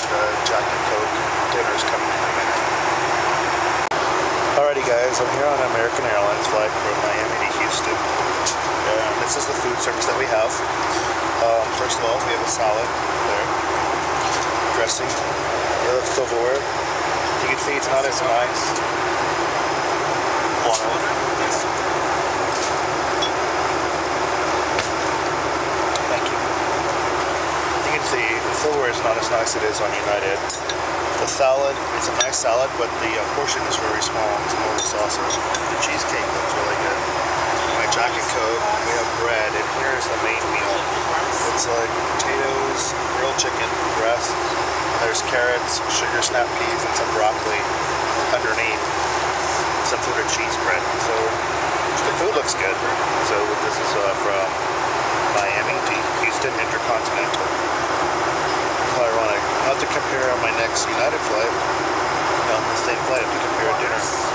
extra Jack and Coke. Dinner's coming in a minute. Alrighty guys, I'm here on American Airlines flight from Miami to Houston. This is the food service that we have. First of all, we have a salad there. Dressing. The silverware. You can see it's not as nice. Water. The silverware is not as nice as it is on United. The salad, it's a nice salad, but the portion is very small. It's more of a sausage. The cheesecake looks really good. My Jack and Coke, we have bread, and here's the main meal. It's like potatoes, grilled chicken breast, there's carrots, sugar snap peas, and some broccoli underneath. Some sort of cheese bread. So the food looks good. So this is from Miami to Houston Intercontinental. Ironic. I'll have to compare on my next United flight. On the same flight, I have to compare dinner.